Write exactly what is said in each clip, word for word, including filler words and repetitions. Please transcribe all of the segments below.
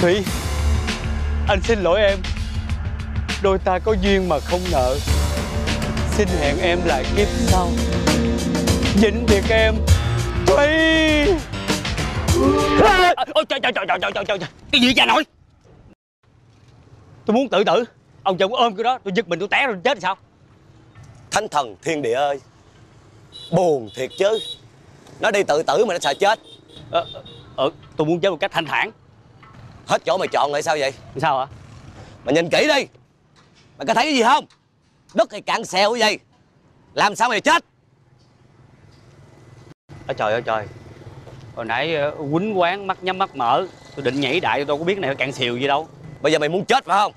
Thúy, anh xin lỗi em. Đôi ta có duyên mà không nợ. Xin hẹn em lại kiếp sau. Vĩnh biệt em, Thúy. À, ôi trời trời trời trời trời trời. Cái gì cha nội? Tôi muốn tự tử. Ông chồng ôm cái đó, tôi giật mình tôi té rồi chết thì sao? Thánh thần thiên địa ơi, buồn thiệt chứ. Nó đi tự tử mà nó sợ chết. Ờ, ờ tôi muốn chết một cách thanh thản. Hết chỗ mày chọn lại sao vậy? Sao hả? Mày nhìn kỹ đi. Mày có thấy cái gì không? Đất hay cạn xèo cái gì? Làm sao mày chết? Ôi trời ơi trời. Hồi nãy quýnh quán mắt nhắm mắt mở. Tôi định nhảy đại tôi có biết này cạn xèo gì đâu. Bây giờ mày muốn chết phải không?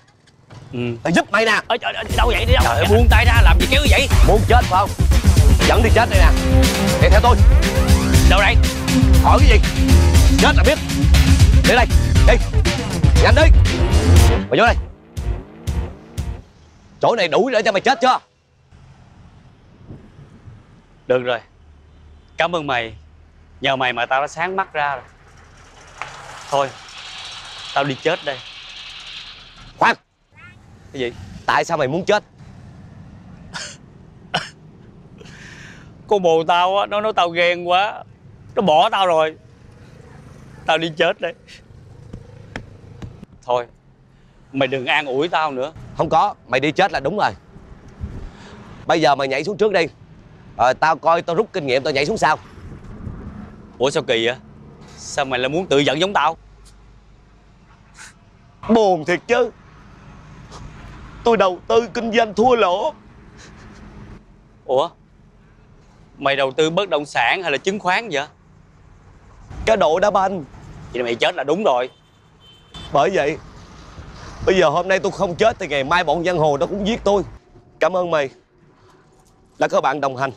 Ừ. Tao giúp mày nè. Ôi trời ơi, đâu vậy đi đâu? Trời ơi, buông tay ra làm gì kéo vậy? Muốn chết phải không? Dẫn đi chết đây nè. Đi theo tôi. Đâu đây? Hỏi cái gì? Chết là biết. Đi đây. Đi. Nhanh đi. Mày vô đây. Chỗ này đủ để cho mày chết chưa? Được rồi. Cảm ơn mày. Nhờ mày mà tao đã sáng mắt ra rồi. Thôi, tao đi chết đây. Khoan. Cái gì? Tại sao mày muốn chết? Cô bồ tao á, nó nói tao ghen quá. Nó bỏ tao rồi. Tao đi chết đây. Thôi, mày đừng an ủi tao nữa. Không có, mày đi chết là đúng rồi. Bây giờ mày nhảy xuống trước đi. Rồi tao coi tao rút kinh nghiệm tao nhảy xuống sau. Ủa sao kỳ vậy? Sao mày lại muốn tự giận giống tao? Buồn thiệt chứ. Tôi đầu tư kinh doanh thua lỗ. Ủa? Mày đầu tư bất động sản hay là chứng khoán vậy? Cá độ đá banh. Vậy mày chết là đúng rồi. Bởi vậy bây giờ hôm nay tôi không chết thì ngày mai bọn giang hồ nó cũng giết tôi. Cảm ơn mày đã có bạn đồng hành.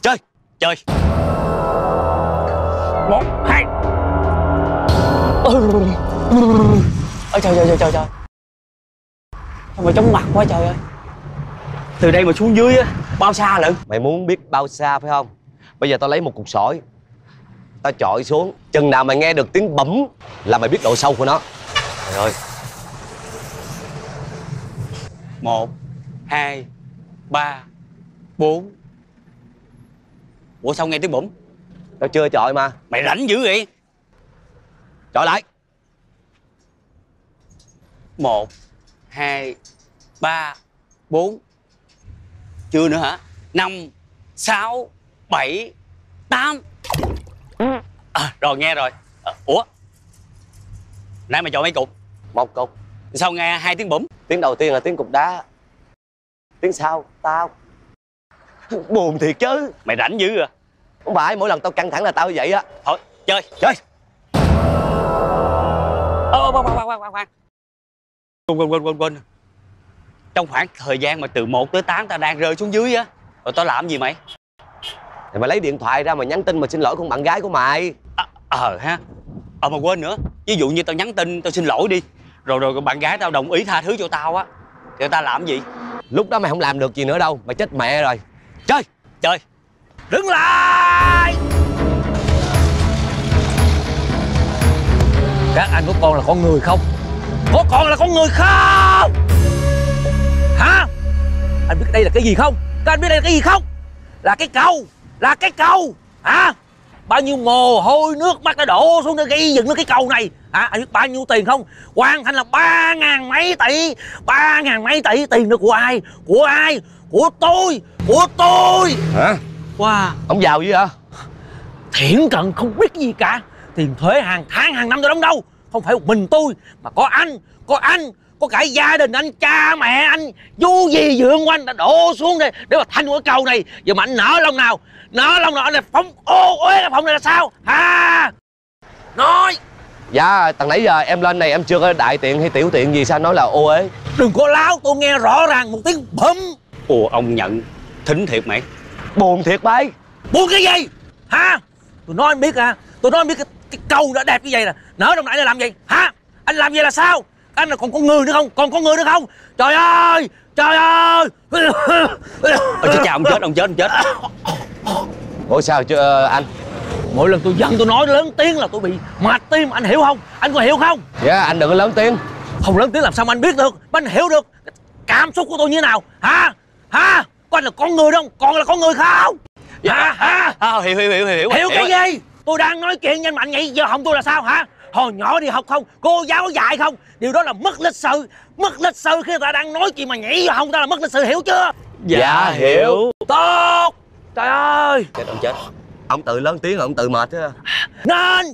Chơi. Chơi. Một, hai. Ôi trời trời trời trời trời. Mà chóng mặt quá trời ơi. Từ đây mà xuống dưới á, bao xa lận? Mày muốn biết bao xa phải không? Bây giờ tao lấy một cục sỏi, tao chọi xuống. Chừng nào mày nghe được tiếng bấm là mày biết độ sâu của nó. Trời ơi. Một, hai, ba, bốn. Ủa sao nghe tiếng bấm? Tao chưa chọi mà. Mày rảnh dữ vậy? Chọi lại. Một, hai, ba, bốn. Chưa nữa hả? Năm, sáu, bảy, tám. À, rồi nghe rồi. À, ủa? Nãy mày chọn mấy cục? Một cục. Sao nghe hai tiếng bấm? Tiếng đầu tiên là tiếng cục đá. Tiếng sau tao. Buồn thiệt chứ. Mày rảnh dữ à? Không phải, mỗi lần tao căng thẳng là tao như vậy á. Thôi, chơi. Chơi. Ơ, khoan, khoan, khoan, khoan, khoan. Quên, quên, quên, quên, quên. Trong khoảng thời gian mà từ một tới tám ta đang rơi xuống dưới á, rồi tao làm gì mày? Thì mày lấy điện thoại ra mà nhắn tin mà xin lỗi con bạn gái của mày. Ờ à, à, ha. Ờ à, mà quên nữa. Ví dụ như tao nhắn tin tao xin lỗi đi. Rồi rồi bạn gái tao đồng ý tha thứ cho tao á, thì tao làm gì? Lúc đó mày không làm được gì nữa đâu. Mày chết mẹ rồi. Chơi. Chơi. Đứng lại. Các anh có con là con người không? Có con là con người không? Hả? Anh biết đây là cái gì không? Các anh biết đây là cái gì không? Là cái cầu. Là cái cầu. Hả? Bao nhiêu mồ hôi nước mắt đã đổ xuống để gây dựng lên cái cầu này. Hả? Anh biết bao nhiêu tiền không? Hoàn thành là ba ngàn mấy tỷ. Ba ngàn mấy tỷ. Tiền đó của ai? Của ai? Của tôi. Của tôi. Hả? Wow. Ông giàu gì hả? Thiển cận không biết gì cả. Tiền thuế hàng tháng hàng năm tôi đóng đâu. Không phải một mình tôi mà có anh. Có anh. Có cả gia đình anh, cha mẹ anh, chú gì dượng quanh đã đổ xuống đây để mà thanh của cái cầu này. Giờ mà anh nở lòng nào, nở lòng nào anh là phóng ô uế cái phòng này là sao hả? Nói. Dạ, tầng nãy giờ em lên này em chưa có đại tiện hay tiểu tiện gì sao nói là ô uế? Đừng có láo, tôi nghe rõ ràng một tiếng bấm. Ồ, ông nhận, thính thiệt mày. Buồn thiệt mày. Buồn cái gì? Hả? Tôi nói anh biết à, tôi nói anh biết cái, cái cầu đã đẹp như vậy nè, nở lòng nãy là làm gì? Hả? Anh làm gì là sao? Anh là còn con người nữa không? Còn con người nữa không? Trời ơi! Trời ơi! Ôi chết cha, ông chết, ông chết, ông chết. Ủa sao chứ anh? Mỗi lần tôi giận tôi nói lớn tiếng là tôi bị mệt tim, anh hiểu không? Anh có hiểu không? Dạ, anh đừng có lớn tiếng. Không lớn tiếng làm sao mà anh biết được, mà anh hiểu được cảm xúc của tôi như thế nào? Hả? Hả? Có anh là con người không? Còn là con người không? Dạ. Hả? Hả? À, hiểu, hiểu, hiểu, hiểu. Hiểu cái hiểu. Gì? Tôi đang nói chuyện nhanh mạnh vậy, giờ hỏng tôi là sao hả? Hồi nhỏ đi học không? Cô giáo có dạy không? Điều đó là mất lịch sự. Mất lịch sự khi ta đang nói chuyện mà nhảy vào hông ta là mất lịch sự, hiểu chưa? Dạ, dạ hiểu. Tốt. Trời ơi. Chết ông chết. Ông tự lớn tiếng ông tự mệt chứ. Nên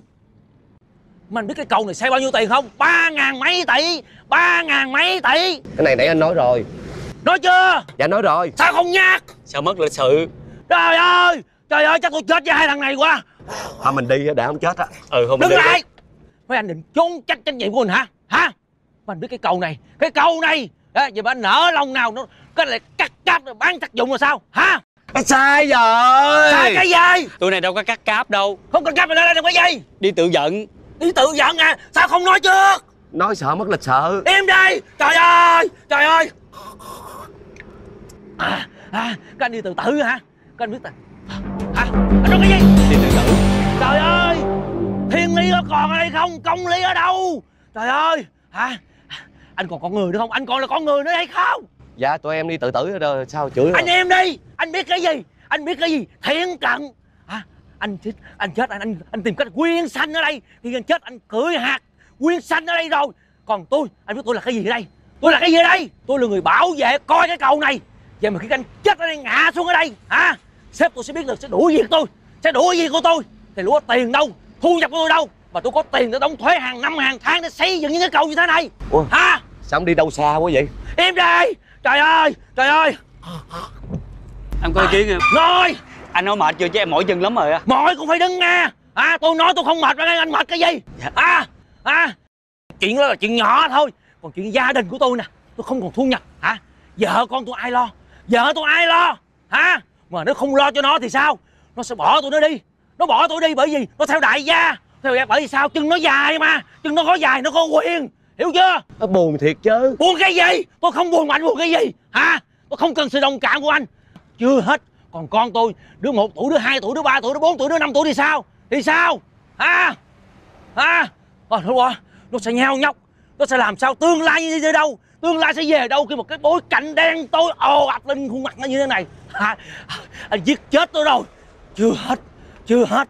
mình biết cái câu này xây bao nhiêu tiền không? Ba ngàn mấy tỷ. Ba ngàn mấy tỷ. Cái này nãy anh nói rồi. Nói chưa? Dạ nói rồi. Sao không nhắc? Sao mất lịch sự? Trời ơi. Trời ơi chắc tôi chết với hai thằng này quá. Thôi mình đi để không chết á. Ừ không. Đứng lại. Mấy anh định trốn trách trách nhiệm của mình hả? Hả? Anh biết cái câu này, cái câu này đấy, vậy mà anh nở lòng nào nó cái này cắt cáp rồi bán tác dụng là sao hả? Sai rồi. Sai cái gì? Tụi này đâu có cắt cáp đâu. Không cắt cáp rồi đây đâu có gì. Đi tự giận. Đi tự giận à? Sao không nói trước? Nói sợ mất lịch sự. Im đi. Trời ơi. Trời ơi. À, à, các anh đi tự tử hả? Các anh biết ta hả? Anh nói cái gì? Đi tự tử. Trời ơi. Thiên lý có còn ở đây không? Công lý ở đâu? Trời ơi. Hả? Anh còn con người nữa không? Anh còn là con người nữa hay không? Dạ tụi em đi tự tử rồi sao chửi anh rồi. Em đi. Anh biết cái gì? Anh biết cái gì? Thiện cận hả? Anh chết, anh chết anh anh anh tìm cách quyên sanh ở đây. Khi anh chết anh cưỡi hạt quyên sanh ở đây rồi. Còn tôi, anh biết tôi là cái gì ở đây? Tôi là cái gì ở đây? Tôi là người bảo vệ coi cái cầu này. Vậy mà khi anh chết ở đây ngã xuống ở đây hả? Sếp tôi sẽ biết được, sẽ đuổi việc tôi, sẽ đuổi việc của tôi. Thì lúa tiền đâu, thu nhập của tôi đâu mà tôi có tiền để đóng thuế hàng năm hàng tháng để xây dựng những cái cầu như thế này. Ủa? Hả? Sao ông đi đâu xa quá vậy? Im đi. Trời ơi. Trời ơi. Em có ý kiến không? Rồi. Anh nói mệt chưa chứ em mỏi chân lắm rồi á. Mỏi cũng phải đứng nghe. À tôi nói tôi không mệt mà anh mệt cái gì? Dạ. À à chuyện đó là chuyện nhỏ thôi. Còn chuyện gia đình của tôi nè, tôi không còn thu nhập hả? Vợ con tôi ai lo? Vợ tôi ai lo hả? Mà nếu không lo cho nó thì sao? Nó sẽ bỏ tôi nó đi. Nó bỏ tôi đi bởi vì nó theo đại gia. Theo em bởi vì sao? Chân nó dài mà. Chân nó có dài nó có quyền. Hiểu chưa? Nó buồn thiệt chứ. Buồn cái gì? Tôi không buồn mà anh buồn cái gì? Hả? Tôi không cần sự đồng cảm của anh. Chưa hết. Còn con tôi, đứa một tuổi, đứa hai tuổi, đứa ba tuổi, đứa bốn tuổi, đứa năm tuổi thì sao? Thì sao? Hả? Hả? Rồi đúng rồi. Nó sẽ nheo nhóc. Nó sẽ làm sao? Tương lai như thế đâu? Tương lai sẽ về đâu khi một cái bối cảnh đen tối ồ ạt lên khuôn mặt nó như thế này? Hả? Anh giết chết tôi rồi. Chưa hết. Chưa hết.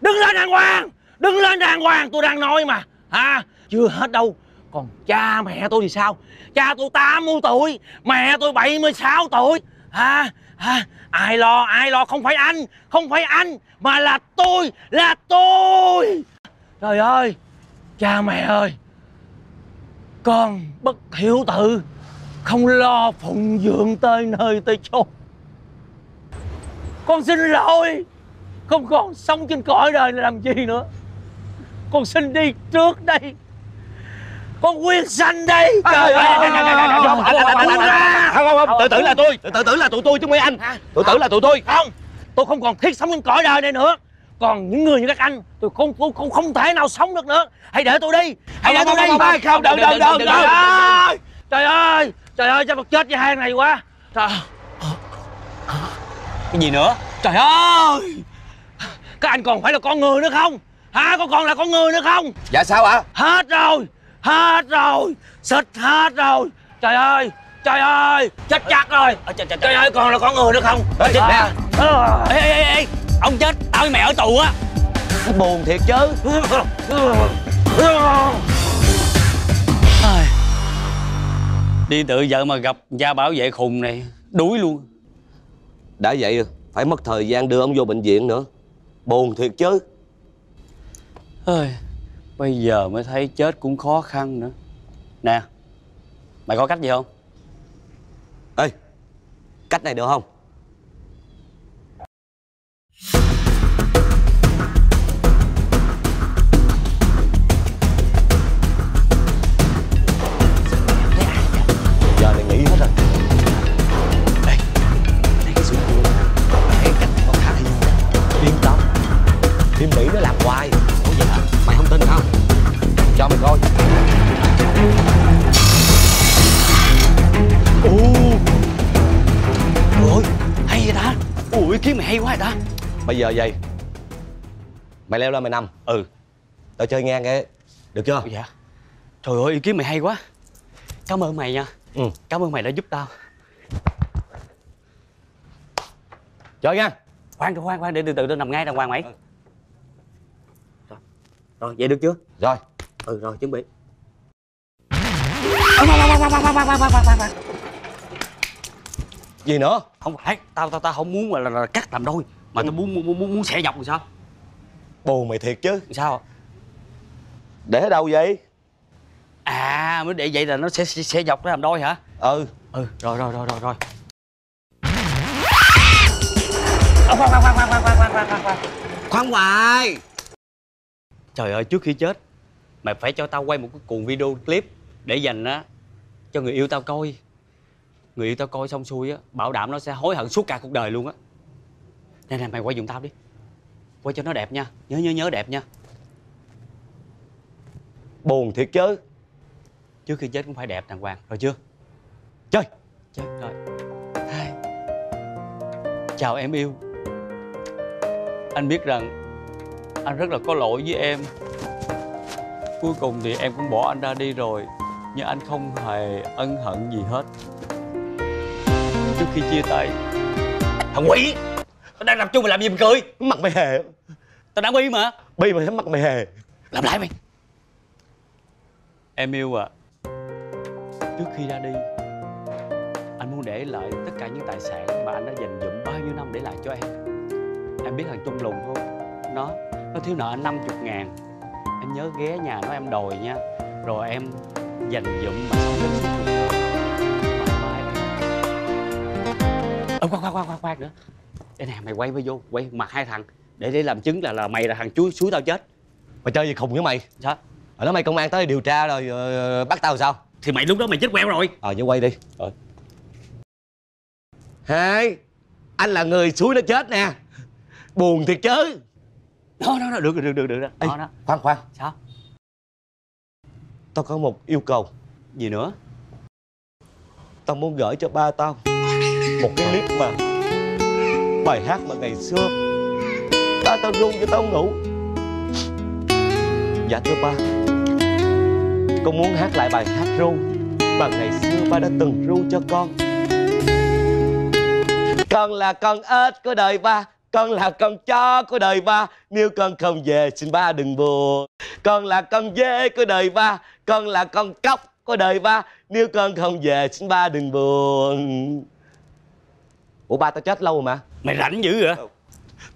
Đứng lên đàng hoàng. Đứng lên đàng hoàng, tôi đang nói mà. À, chưa hết đâu. Còn cha mẹ tôi thì sao? Cha tôi tám mươi tuổi, mẹ tôi bảy mươi sáu tuổi. À, à, ai lo, ai lo, không phải anh. Không phải anh, mà là tôi, là tôi. Trời ơi, cha mẹ ơi. Con bất hiếu tử, không lo phụng dưỡng tới nơi tới chốn. Con xin lỗi, không còn sống trên cõi đời là làm gì nữa. Con xin đi trước đây. Con quyên sanh đây. Trời ơi. Không không không, tự tử là tôi, tự tử là tụi tôi chứ mấy anh. Tự tử là tụi tôi. Không, tôi không còn thiết sống trên cõi đời này nữa. Còn những người như các anh, tôi không tôi không không thể nào sống được nữa. Hãy để tôi đi. Hãy để tôi đi. Không, đừng đừng đừng. Trời ơi, trời ơi sao mà chết với hai này quá. Trời. Cái gì nữa? Trời ơi. Các anh còn phải là con người nữa không? Hả? Có còn là con người nữa không? Dạ sao ạ? Hết rồi. Hết rồi. Xịt hết rồi. Trời ơi. Trời ơi. Chết chắc rồi. Trời ơi còn là con người nữa không? Chết nè. Ê ê ê. Ông chết. Tao với mày ở tù á. Buồn thiệt chứ. Đi tự vợ mà gặp gia bảo vệ khùng này. Đuối luôn. Đã vậy phải mất thời gian đưa ông vô bệnh viện nữa. Buồn thiệt chứ. Ơi, bây giờ mới thấy chết cũng khó khăn nữa. Nè, mày có cách gì không? Ê, cách này được không? Giờ này nghỉ hết rồi. Đây, đây cái sữa chua này. Cái cách này con khá hay vô. Yên tâm, phim Mỹ nó làm hoài. Mày không tin không? Cho mày coi. Ôi, hay vậy ta. Ôi, kiếm mày hay quá vậy ta. Bây giờ vậy, Mày leo lên mày nằm. Ừ. Tao chơi ngang cái. Được chưa? Dạ. Trời ơi, ý kiến mày hay quá. Cảm ơn mày nha. Ừ. Cảm ơn mày đã giúp tao. Chơi nha. Khoan, khoan, khoan, để từ từ tao nằm ngay đàng hoàng mày. Ừ. Rồi. Rồi, vậy được chưa? Rồi. Ừ, rồi, chuẩn bị. Gì nữa? Không phải, tao tao tao không muốn là, là, là cắt làm đôi mà. Ừ. Tao muốn muốn muốn, muốn xẻ dọc. Làm sao? Bù mày thiệt chứ. Sao? Để ở đâu vậy? À, mới để vậy là nó sẽ sẽ, sẽ dọc để làm đôi hả? Ừ. Ừ, rồi rồi rồi rồi rồi. Khoan khoan khoan khoan khoan khoan khoan khoan. Khoan hoài. Trời ơi, trước khi chết mày phải cho tao quay một cái cuộn video clip để dành á cho người yêu tao coi. Người yêu tao coi xong xuôi á, bảo đảm nó sẽ hối hận suốt cả cuộc đời luôn á. Nè nè, mày quay giùm tao đi. Quay cho nó đẹp nha. Nhớ nhớ nhớ đẹp nha. Buồn thiệt chứ. Trước khi chết cũng phải đẹp đàng hoàng, rồi chưa? Chơi. Chơi rồi. Chào em yêu. Anh biết rằng anh rất là có lỗi với em. Cuối cùng thì em cũng bỏ anh ra đi rồi, nhưng anh không hề ân hận gì hết. Trước khi chia tay. Thằng quỷ, tao đang làm chung mày làm gì mà cười? Mặt mày hề. Tao đang bi mà. Bi mà mặt mày hề. Làm lại mày. Em yêu à, trước khi ra đi anh muốn để lại tất cả những tài sản mà anh đã dành dụm bao nhiêu năm để lại cho em. Em biết thằng Trung Lùn không? Nó nó thiếu nợ anh năm mươi ngàn. Em nhớ ghé nhà nó em đòi nha. Rồi em dành dụm mà sống đến suốt cuộc đời. Ờ, khoan khoan khoan khoan nữa. Đây nè, mày quay mới vô, quay mặt hai thằng để để làm chứng là là mày là thằng chuối suối tao chết. Mày chơi gì khùng với mày? Sao? Ở đó mày công an tới điều tra rồi uh, bắt tao sao? Thì mày lúc đó mày chết quẹo rồi. Ờ, vậy quay đi. Rồi. Hai, anh là người suối nó chết nè. Buồn thiệt chứ. Đó đó, đó. Được được được được đó. Ê, đó, đó. Khoan khoan. Sao? Tao có một yêu cầu. Gì nữa? Tao muốn gửi cho ba tao một cái clip mà bài hát mà ngày xưa ba tao ru cho tao ngủ. Dạ thưa ba, con muốn hát lại bài hát ru mà ngày xưa ba đã từng ru cho con. Con là con ếch của đời ba, con là con chó của đời ba. Nếu con không về xin ba đừng buồn. Con là con dê của đời ba, con là con cóc của đời ba. Nếu con không về xin ba đừng buồn. Ủa, ba tao chết lâu rồi mà. Mày rảnh dữ vậy?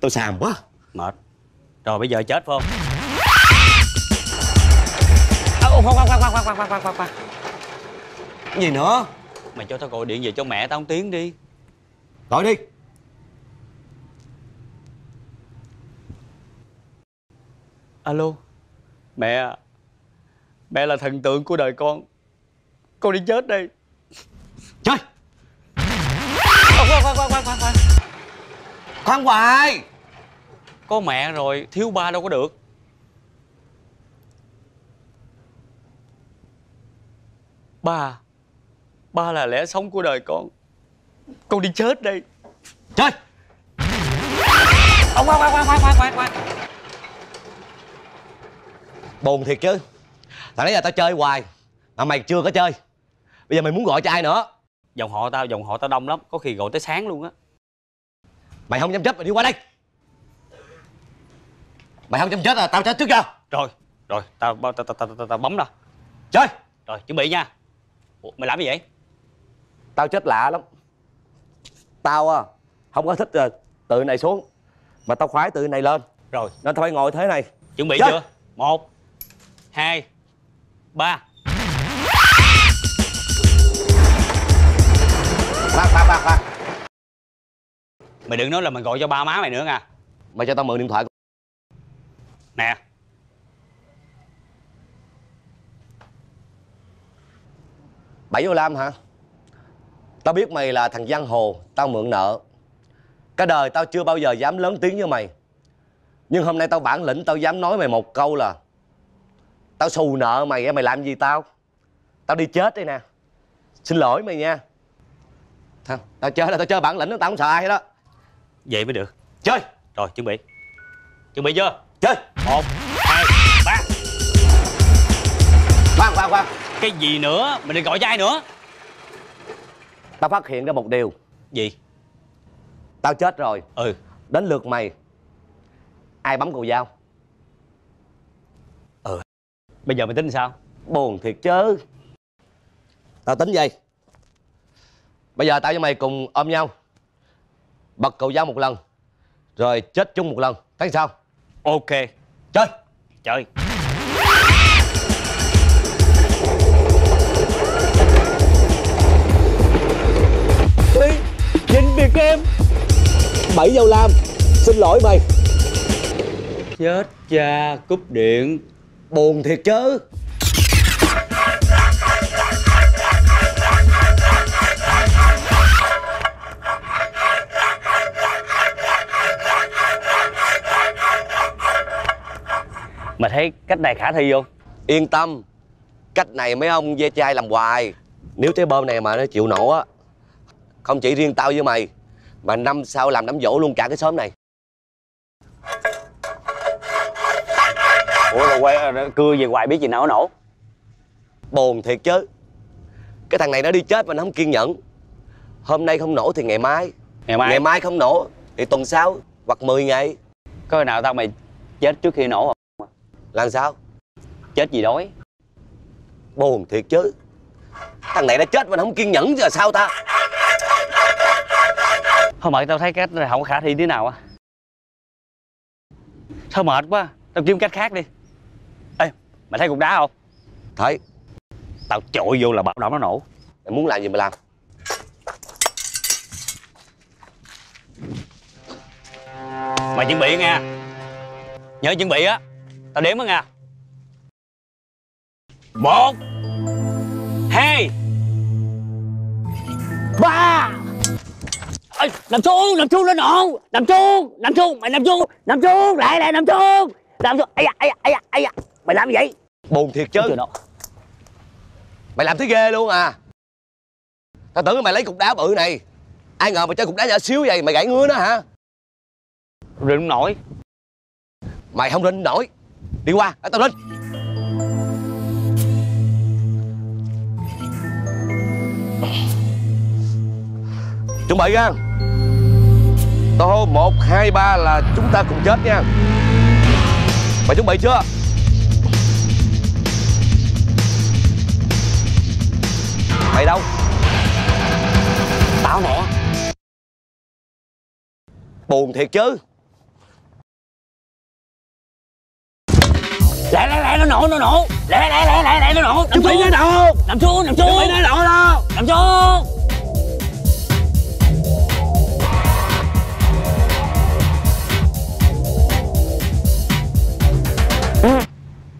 Tao xàm quá. Mệt. Rồi bây giờ chết phải không? Ô, khoan khoan khoan khoan khoan khoan khoan. Gì nữa? Mày cho tao gọi điện về cho mẹ tao một tiếng đi. Gọi đi. Alo. Mẹ. Mẹ là thần tượng của đời con. Con đi chết đây. Trời. Khoan khoan khoan khoan khoan khoan. Khoan hoài. Có mẹ rồi thiếu ba đâu có được. Ba, ba là lẽ sống của đời con. Con đi chết đây. Trời. Khoan khoan khoan khoan khoan khoan. Buồn thiệt chứ. Thằng đấy là tao chơi hoài mà mày chưa có chơi. Bây giờ mày muốn gọi cho ai nữa? Dòng họ tao, dòng họ tao đông lắm, có khi gọi tới sáng luôn á. Mày không dám chết, mày đi qua đây. Mày không dám chết là tao chết trước chưa? Rồi, rồi, tao tao tao tao, tao, tao bấm ra. Chơi. Rồi, chuẩn bị nha. Ủa, mày làm gì vậy? Tao chết lạ lắm. Tao à, không có thích à, tự này xuống, mà tao khoái tự này lên. Rồi, nên tao phải ngồi thế này. Chuẩn bị chơi. Chưa? Một, hai, ba. Khoan, khoan, khoan, khoan. Mày đừng nói là mày gọi cho ba má mày nữa nha. Mày cho tao mượn điện thoại. Nè. bảy mươi lăm hả? Tao biết mày là thằng giang hồ, tao mượn nợ. Cả đời tao chưa bao giờ dám lớn tiếng với mày. Nhưng hôm nay tao bản lĩnh, tao dám nói mày một câu là tao xù nợ mày, mày làm gì tao? Tao đi chết đây nè. Xin lỗi mày nha. Thôi, tao chơi là tao chơi bản lĩnh, tao không sợ ai hết đó. Vậy mới được. Chơi. Rồi, chuẩn bị. Chuẩn bị chưa? Chơi một hai ba. Khoan khoan khoan. Cái gì nữa? Mình định gọi cho ai nữa? Tao phát hiện ra một điều. Gì? Tao chết rồi. Ừ. Đến lượt mày. Ai bấm cầu dao? Ừ. Bây giờ mày tính sao? Buồn thiệt chứ. Tao tính vậy. Bây giờ tao với mày cùng ôm nhau, bật cầu dao một lần, rồi chết chung một lần. Thấy sao? Ok. Chơi. Chơi. Đi. Nhìn biệt em. Bảy dâu lam. Xin lỗi mày. Chết cha. Cúp điện. Buồn thiệt chứ. Mày thấy cách này khả thi không? Yên tâm, cách này mấy ông ve chai làm hoài. Nếu trái bơm này mà nó chịu nổ á, không chỉ riêng tao với mày, mà năm sau làm đám dỗ luôn cả cái xóm này. Ủa rồi quay cưa về hoài biết gì nào nó nổ. Buồn thiệt chứ. Cái thằng này nó đi chết mà nó không kiên nhẫn. Hôm nay không nổ thì ngày mai. Ngày mai, ngày mai không nổ thì tuần sau hoặc mười ngày. Có nào tao mày chết trước khi nổ không? Làm sao? Chết gì đói. Buồn thiệt chứ. Thằng này đã chết mà nó không kiên nhẫn giờ sao ta? Thôi mệt, tao thấy cách này không khả thi thế nào á. Thôi mệt quá, tao kiếm cách khác đi. Ê, mày thấy cục đá không? Thấy. Tao chọi vô là bảo đảm nó nổ. Mày muốn làm gì mày làm. Mày chuẩn bị nha. Nhớ chuẩn bị á. Tao đếm đó nha. Một, hai, ba. Ê, nằm xuống, nằm xuống lên nổ. Nằm xuống, nằm xuống, mày nằm xuống. Nằm xuống, lại lại nằm xuống. Nằm xuống, ây da, ây da, ây da, ây da. Mày làm gì vậy? Buồn thiệt chứ. Mày làm thấy ghê luôn à. Tao tưởng mày lấy cục đá bự này. Ai ngờ mày chơi cục đá nhỏ xíu vậy, mày gãy ngứa nó hả? Rình không nổi. Mày không rình nổi. Đi qua, à, tao lên. Chuẩn bị nha. Tao hô một, hai, ba là chúng ta cùng chết nha. Mày chuẩn bị chưa? Mày đâu? Tao nè. Buồn thiệt chứ. Lại lại lại nó nổ nó nổ. Lại lại lại lại lại nó nổ. Nằm xuống. Nằm xuống, nằm xuống. Nó nổ đâu. Nằm xuống.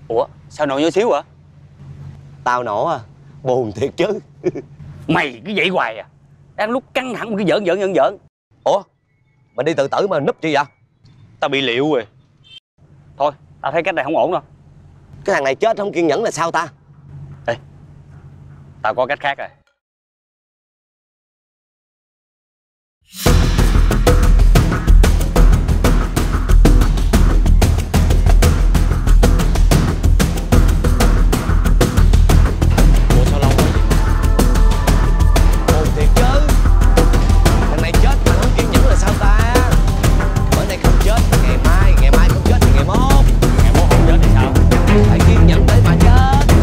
Ủa, sao nổ nhỏ xíu hả? Tao nổ à. Buồn thiệt chứ. Mày cứ vậy hoài à. Đang lúc căng thẳng mà cứ giỡn giỡn giỡn giỡn. Ủa, mày đi tự tử mà núp chi vậy? Tao bị liệu rồi. Thôi, tao thấy cách này không ổn đâu. Cái thằng này chết không kiên nhẫn là sao ta? Ê, tao có cách khác rồi. Ủa sao lâu quá? Buồn thiệt chứ. Thằng này chết mà không kiên nhẫn là sao ta? Bữa nay không chết thì ngày mai, ngày mai không chết thì ngày mốt. Ngày mốt không chết thì sao? Phải kiên nhẫn tới mà chết.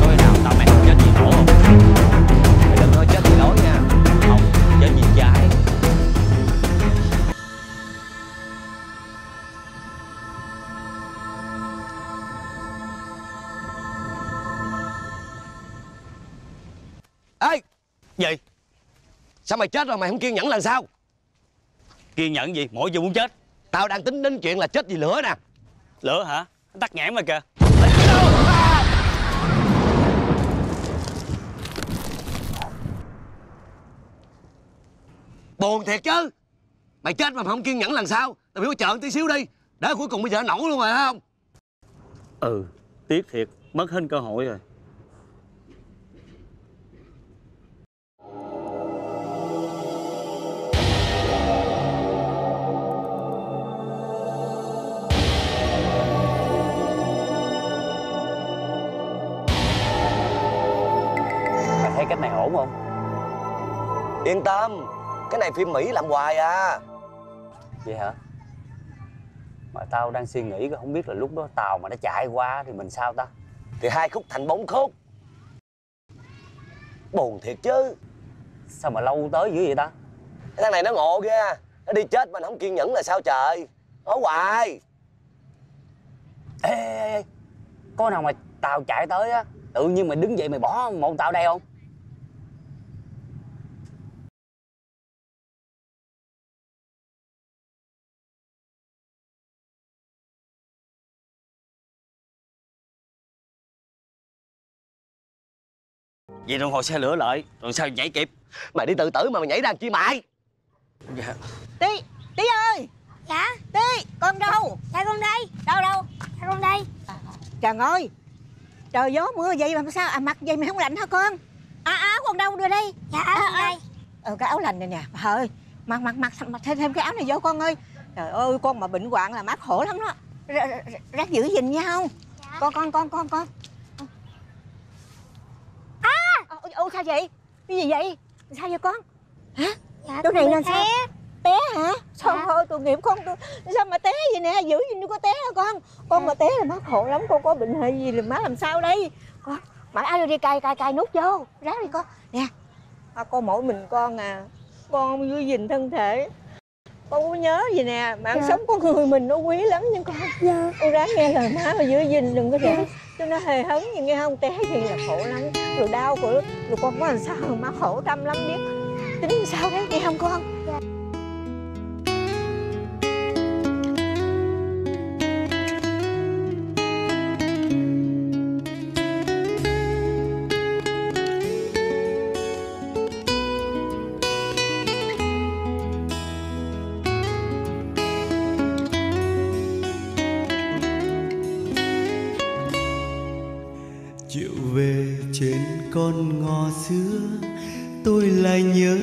Coi nào tao mày không chết gì nổ không? Mày đừng nói chết gì đói nha. Không, chết gì trái. Ê! Gì? Sao mày chết rồi mày không kiên nhẫn là sao? Kiên nhẫn gì? Mỗi giờ muốn chết. Tao đang tính đến chuyện là chết vì lửa nè. Lửa hả? Tắt nhãn mà kìa. Buồn thiệt chứ. Mày chết mà mày không kiên nhẫn làm sao? Tao biểu trợ tí xíu đi. Để cuối cùng bây giờ nổ luôn rồi hả không? Ừ, tiếc thiệt. Mất hết cơ hội rồi. Cái này ổn không? Yên tâm, cái này phim Mỹ làm hoài à. Vậy hả? Mà tao đang suy nghĩ không biết là lúc đó tàu mà nó chạy qua thì mình sao ta? Thì hai khúc thành bóng khúc. Buồn thiệt chứ. Sao mà lâu tới dữ vậy ta? Cái thằng này nó ngộ ghê. Nó đi chết mà nó không kiên nhẫn là sao trời. Nói hoài. Ê, ê, ê. Có nào mà tàu chạy tới á, tự nhiên mày đứng dậy mày bỏ một tàu đây không? Vậy đồng hồ xe lửa lại, rồi sao nhảy kịp? Mày đi tự tử mà mày nhảy ra làm chi mày? Dạ. Tí, Tí ơi. Dạ. Tí, con đâu? Sao con đây? Đâu đâu? Sao con đây? Trời ơi, trời gió mưa vậy mà sao à, mặc vậy mà không lạnh hả con? À áo con đâu đưa đi? Dạ áo à, đây. Ừ cái áo lành này nè, bà ơi, mặc mặc mặc mặc thêm thêm cái áo này vô con ơi. Trời ơi con mà bệnh hoạn là mắc khổ lắm đó. Ráng giữ gìn nhau. Dạ. Con con con con con. Ô sao vậy? Cái gì vậy? Sao vậy con? Hả? Dạ, chỗ này là sao? Té hả? Sao thôi tội nghiệp con tôi. Sao mà té vậy nè? Giữ gì nó có té hả con? Con dạ. Mà té là má khổ lắm, con có bệnh hay gì là má làm sao đây? Con, mãi ai đi cài cài cài nút vô. Ráng đi con. Nè. À, con mỗi mình con à. Con không giữ gìn thân thể. Con có nhớ gì nè, mạng dạ. Sống của người mình nó quý lắm nha con. Dạ. Con ráng nghe lời má mà giữ gìn đừng có để cho nó hề hấn gì nghe không, té gì là khổ lắm. Rồi đau của rồi con có làm sao mà khổ tâm lắm biết. Tính sao đấy nghe không con? Dạ. Con ngò xưa tôi lại nhớ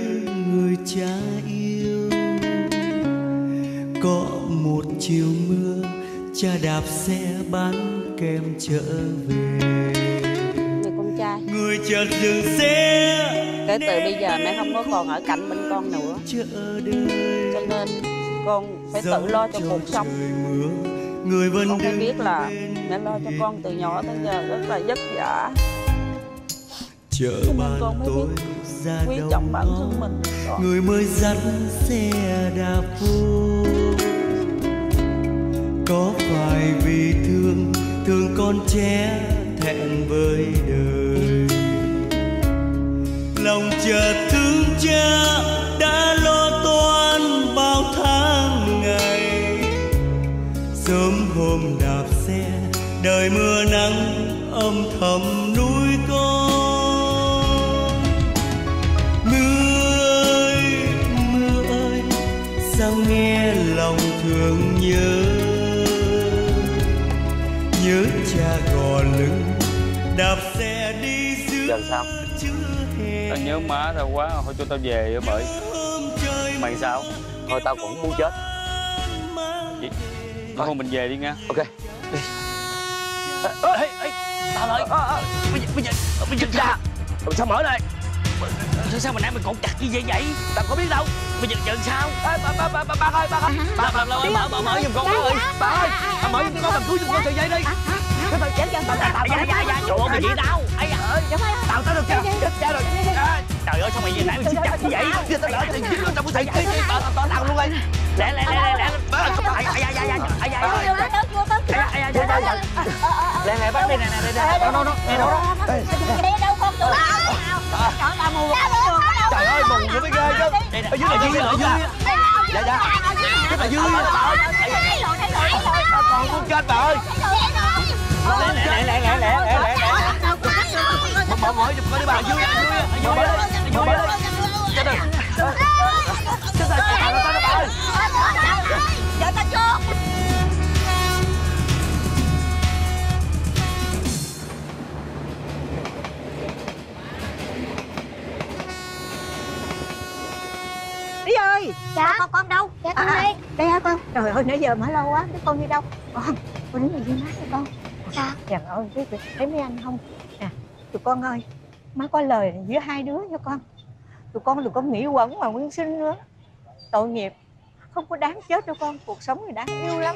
người cha yêu. Có một chiều mưa cha đạp xe bán kem trở về. Người con trai người chợt dừng xe. Kể từ bây giờ mẹ không có còn ở cạnh mình con nữa, cho nên con phải tự lo cho cuộc sống. Con phải biết là mẹ lo cho con từ nhỏ tới giờ rất là vất vả. Chợ bạn tôi ra đông ngõ, người mới dắt xe đạp vô. Có phải vì thương, thương con trẻ thẹn với đời. Lòng chợt thương cha đã lo toan bao tháng ngày. Sớm hôm đạp xe, đời mưa nắng âm thầm nuôi con. Sao nghe lòng thương nhớ, nhớ cha gò lưng đạp xe đi giữa chưa hè. Tao nhớ má tao quá, thôi cho tao về với bởi. Mày sao? Thôi tao cũng muốn chết. Vậy, thôi thôi mình về đi nha. Ok. Đi. Ê, ê, ê, tao ơi. Bây giờ, bây giờ, bây giờ ra. Sao mở đây? Sao mà nãy mình còn chặt như vậy vậy? Tao có biết đâu. Bây giờ chừng sao? Ê, ba, ba, ba, ba, ba ơi, ba ơi. Ba, ba, ba, ba, ba, mở giùm con ơi. Ba ơi, ba mở giùm con, cứu giùm con sợi dây đi. Thôi, thôi, chém cho. Tao, tao, tao, tao, mày bị đau. Ây ơi, tao, tao được chặt, chết cha rồi. Trời ơi, sao mày về nãy mày chặt như vậy? Tao lỡ tiền kiếm luôn, tao cũng xịt. Tao, tao tao luôn đi. Lẹ, lẹ, lẹ, lẹ. Ây, ây, ây, ây, ây, ây, ây. Lẹ, lẹ, lẹ, bắt đi nè, nè, nè. Đâu, đâu, đâu, đâu. Đi đâu con tụi tao? Trời, tao mù. Trời ơi, mù dữ mới ghê chứ. Ở dưới là dưới, ở dưới. Dạ, dạ. Rất là dưới. Con muốn chết bà ơi. Lẹ, lẹ, lẹ, lẹ, lẹ, lẹ, lẹ, lẹ. Bỏ bỏ giùm con đi bà, dưới, dưới, dưới, dưới. Chết rồi. Chết rồi, bà ơi, bà ơi. Dạ, ta chôn. Tí ơi. Dạ con, con đâu? Dạ con à, đi. Đây hả con? Trời ơi nãy giờ mở lâu quá, đứa con đi đâu? Con, con đứng này dưới mát cho con. Sao? Trời ơi, thấy mấy anh không? Nè, tụi con ơi, Má có lời giữa hai đứa cho con. Tụi con đừng có nghĩ quẩn mà nguyên sinh nữa, tội nghiệp. Không có đáng chết đâu con, cuộc sống thì đáng yêu lắm.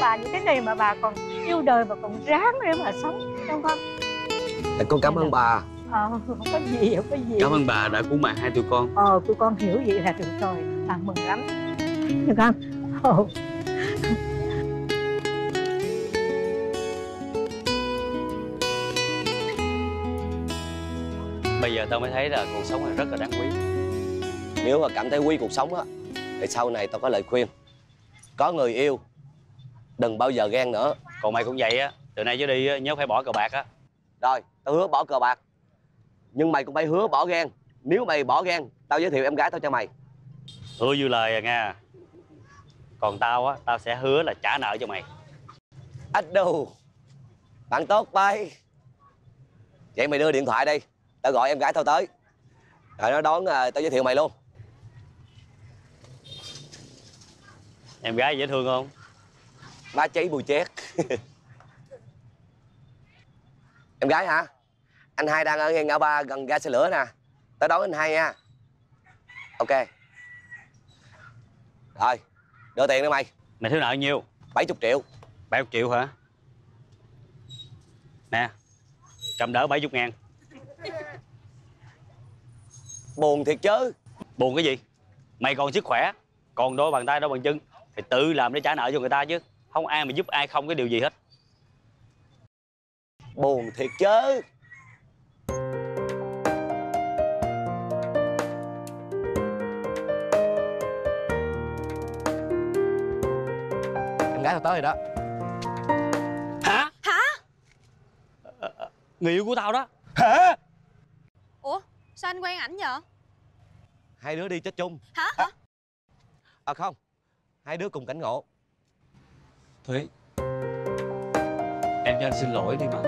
Bà như thế này mà bà còn yêu đời mà còn ráng để mà sống, đúng không? Tại con cảm ơn bà. Ờ, không có gì, không có gì. Cảm ơn bà đã cứu mạng hai tụi con. Ờ, tụi con hiểu vậy là được rồi, bà mừng lắm, được không? Ờ. Bây giờ tao mới thấy là cuộc sống này rất là đáng quý. Nếu mà cảm thấy quý cuộc sống á thì sau này tao có lời khuyên: có người yêu đừng bao giờ ghen nữa. Còn mày cũng vậy á, từ nay trở đi nhớ phải bỏ cờ bạc á. Rồi, tao hứa bỏ cờ bạc, nhưng mày cũng phải hứa bỏ ghen. Nếu mày bỏ ghen, tao giới thiệu em gái tao cho mày. Hứa như lời à nghe. Còn tao á, tao sẽ hứa là trả nợ cho mày. Ách đù, bạn tốt bay. Vậy mày đưa điện thoại đi, tao gọi em gái tao tới. Rồi nó đón à, tao giới thiệu mày luôn. Em gái dễ thương không? Má cháy bùi chét. Em gái hả? Anh hai đang ở ngay ngã ba gần ga xe lửa nè. Tới đón anh hai nha. Ok. Rồi, đưa tiền đi mày. Mày thiếu nợ nhiêu? bảy mươi triệu. bảy mươi triệu hả? Nè, cầm đỡ bảy mươi ngàn. Buồn thiệt chứ. Buồn cái gì? Mày còn sức khỏe, còn đôi bàn tay đôi bàn chân, phải tự làm để trả nợ cho người ta chứ. Không ai mà giúp ai không cái điều gì hết. Buồn thiệt chứ. Em gái tao tới rồi đó. Hả? Hả? À, à, người yêu của tao đó. Hả? Ủa? Sao anh quen ảnh vậy? Hai đứa đi chết chung. Hả? Hả? À, à không, hai đứa cùng cảnh ngộ. Thúy, em cho anh xin lỗi đi mà.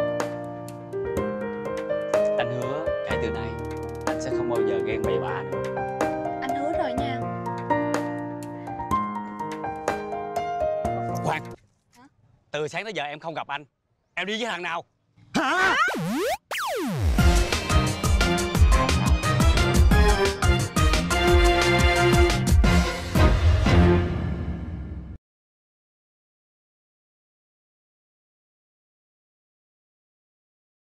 Anh hứa kể từ nay anh sẽ không bao giờ ghen bậy bạ nữa. Anh hứa rồi nha. Khoan. Hả? Từ sáng tới giờ em không gặp anh. Em đi với thằng nào? Hả? Hả?